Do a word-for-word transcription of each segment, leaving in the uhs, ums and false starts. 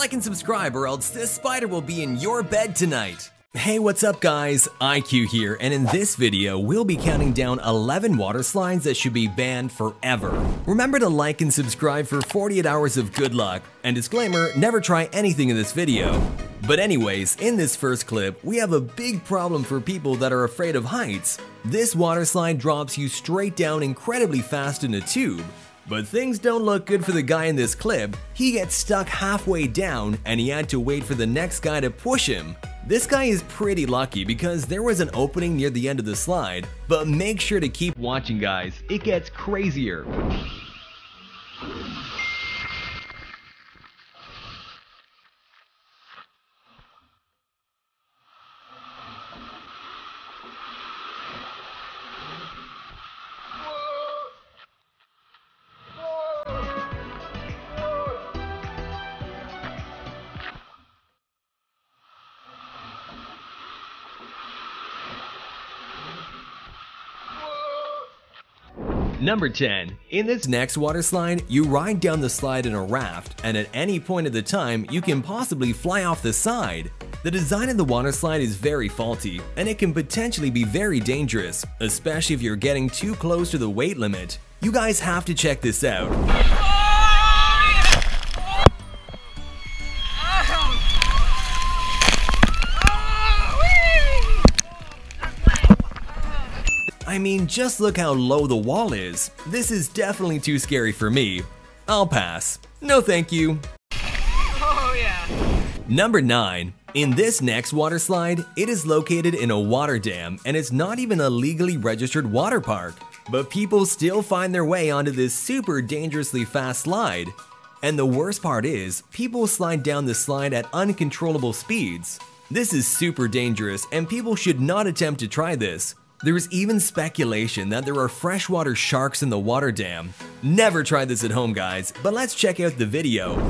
Like and subscribe or else this spider will be in your bed tonight. Hey, what's up guys? EyeQ here, and in this video we'll be counting down eleven water slides that should be banned forever. Remember to like and subscribe for forty-eight hours of good luck, and disclaimer, never try anything in this video. But anyways, in this first clip, we have a big problem for people that are afraid of heights. This water slide drops you straight down incredibly fast in a tube. But things don't look good for the guy in this clip. He gets stuck halfway down and he had to wait for the next guy to push him. This guy is pretty lucky because there was an opening near the end of the slide, but make sure to keep watching guys, it gets crazier. Number ten. In this next water slide, you ride down the slide in a raft, and at any point of the time, you can possibly fly off the side. The design of the water slide is very faulty, and it can potentially be very dangerous, especially if you're getting too close to the weight limit. You guys have to check this out. I mean, just look how low the wall is. This is definitely too scary for me. I'll pass. No thank you. Oh, yeah. Number nine. In this next water slide, it is located in a water dam and it's not even a legally registered water park. But people still find their way onto this super dangerously fast slide. And the worst part is, people slide down the slide at uncontrollable speeds. This is super dangerous and people should not attempt to try this. There is even speculation that there are freshwater sharks in the water dam. Never try this at home guys, but let's check out the video.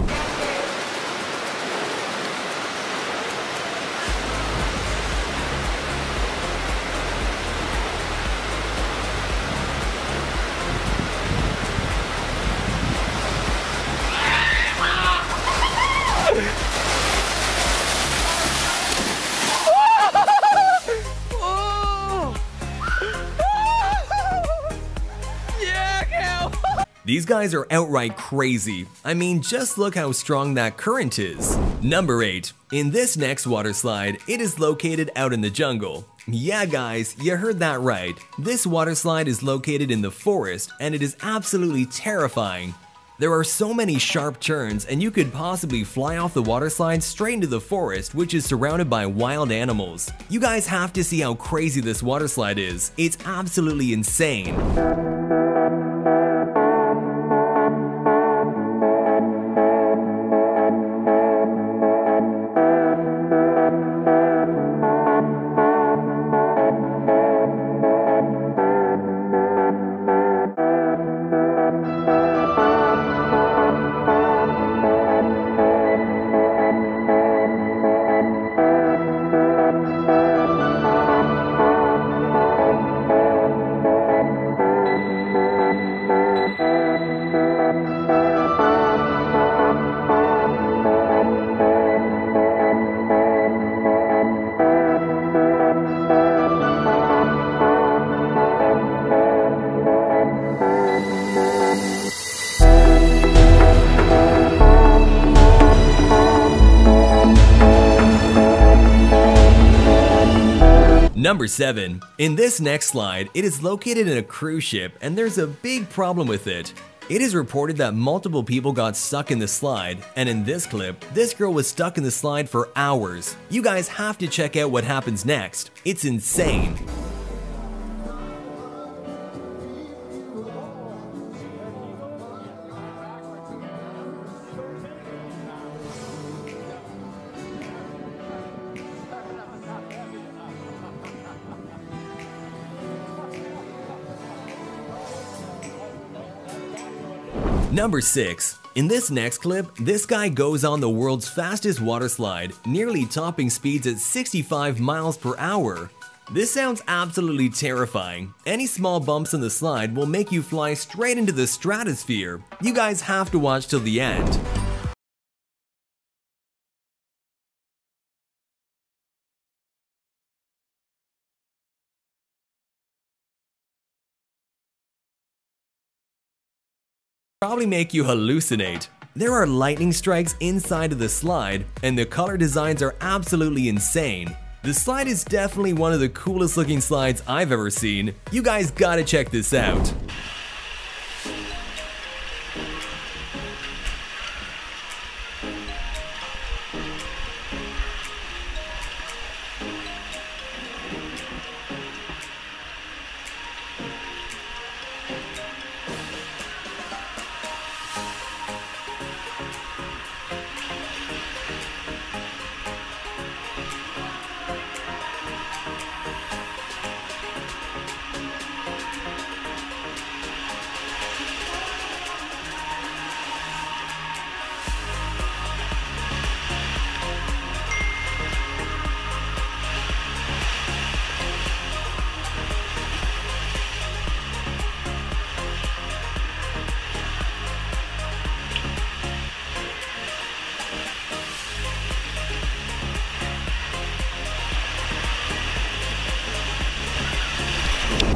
These guys are outright crazy. I mean, just look how strong that current is. Number eight. In this next water slide, it is located out in the jungle. Yeah guys, you heard that right. This water slide is located in the forest and it is absolutely terrifying. There are so many sharp turns and you could possibly fly off the water slide straight into the forest, which is surrounded by wild animals. You guys have to see how crazy this water slide is. It's absolutely insane. Number seven. In this next slide, it is located in a cruise ship and there's a big problem with it. It is reported that multiple people got stuck in the slide, and in this clip, this girl was stuck in the slide for hours. You guys have to check out what happens next. It's insane. Number six. In this next clip, this guy goes on the world's fastest water slide, nearly topping speeds at sixty-five miles per hour. This sounds absolutely terrifying. Any small bumps in the slide will make you fly straight into the stratosphere. You guys have to watch till the end. probably make you hallucinate. There are lightning strikes inside of the slide, and the color designs are absolutely insane. The slide is definitely one of the coolest looking slides I've ever seen. You guys gotta check this out.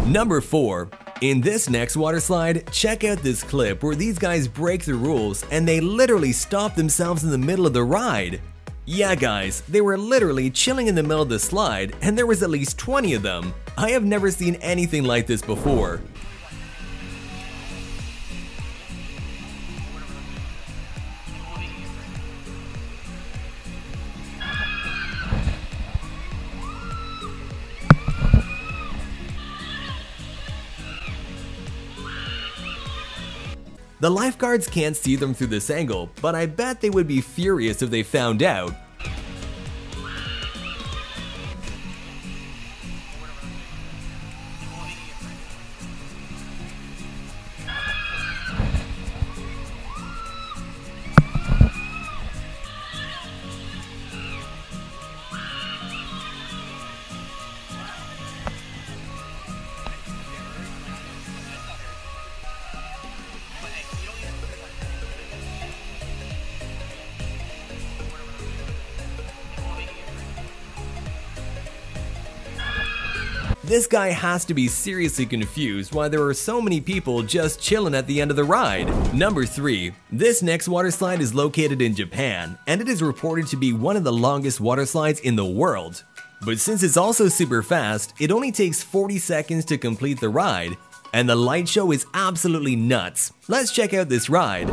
Number four. In this next water slide, check out this clip where these guys break the rules and they literally stop themselves in the middle of the ride. Yeah guys, they were literally chilling in the middle of the slide and there was at least twenty of them. I have never seen anything like this before. The lifeguards can't see them through this angle, but I bet they would be furious if they found out. This guy has to be seriously confused why there are so many people just chilling at the end of the ride. Number three. This next water slide is located in Japan, and it is reported to be one of the longest water slides in the world. But since it's also super fast, it only takes forty seconds to complete the ride, and the light show is absolutely nuts. Let's check out this ride.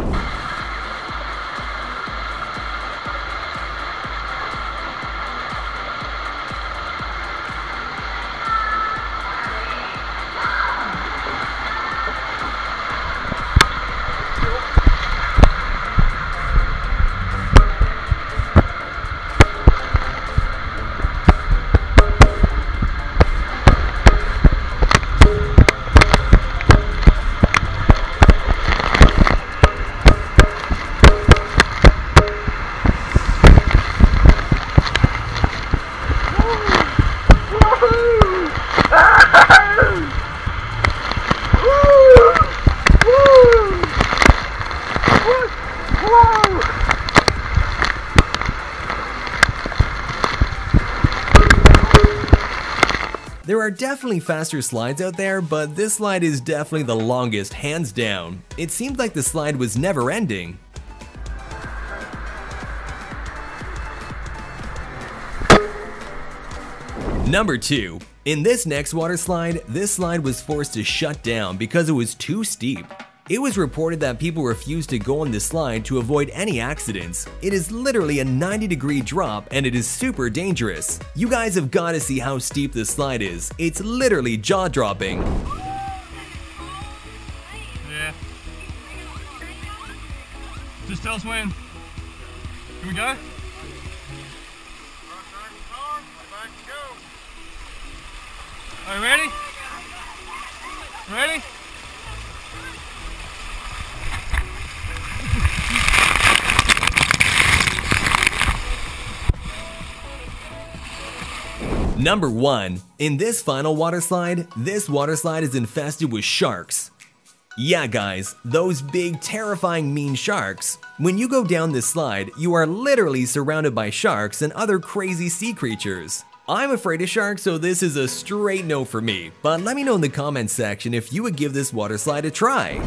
There are definitely faster slides out there, but this slide is definitely the longest, hands down. It seemed like the slide was never ending. Number two. In this next water slide, this slide was forced to shut down because it was too steep. It was reported that people refused to go on this slide to avoid any accidents. It is literally a ninety degree drop and it is super dangerous. You guys have got to see how steep this slide is. It's literally jaw-dropping. Yeah. Just tell us when. Can we go? Are you ready? Ready? Number one. In this final water slide, this water slide is infested with sharks. Yeah guys, those big, terrifying, mean sharks. When you go down this slide, you are literally surrounded by sharks and other crazy sea creatures. I'm afraid of sharks, so this is a straight no for me. But let me know in the comments section if you would give this water slide a try.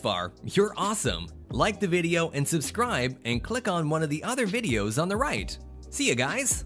far, you're awesome! Like the video and subscribe and click on one of the other videos on the right. See you guys!